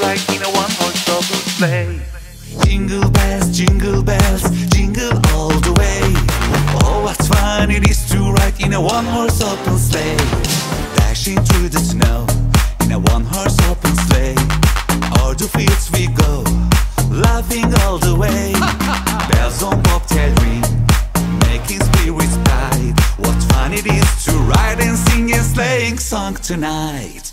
right in a one-horse open sleigh. Jingle bells, jingle all the way. Oh, what fun it is to ride in a one-horse open sleigh. Dashing through the snow in a one-horse open sleigh. O'er the fields we go, laughing all the way. Bells on bobtail ring, making spirits bright. What fun it is to ride and sing and sleighing song tonight.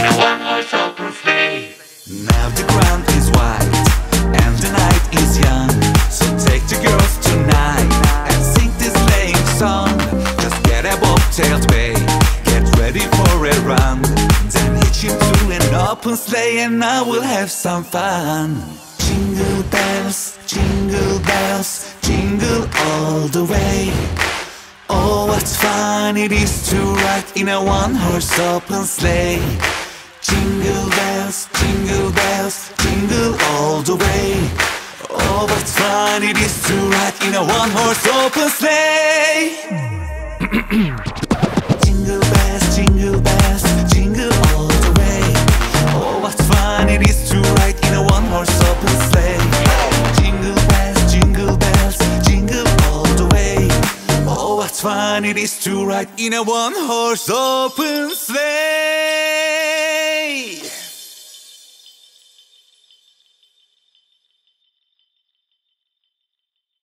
In a one-horse open sleigh. Now the ground is white and the night is young. So take the girls tonight and sing this sleighing song. Just get a bobtailed bay, get ready for a run, then hitch into an open sleigh and now we'll have some fun. Jingle bells, jingle all the way. Oh, what fun it is to ride in a one-horse open sleigh. Jingle bells, jingle all the way. Oh, what fun it is to ride in a one-horse open sleigh. Jingle bells, jingle all the way. Oh, what fun it is to ride in a one-horse open sleigh. Jingle bells, jingle all the way. Oh, what fun it is to ride in a one-horse open sleigh.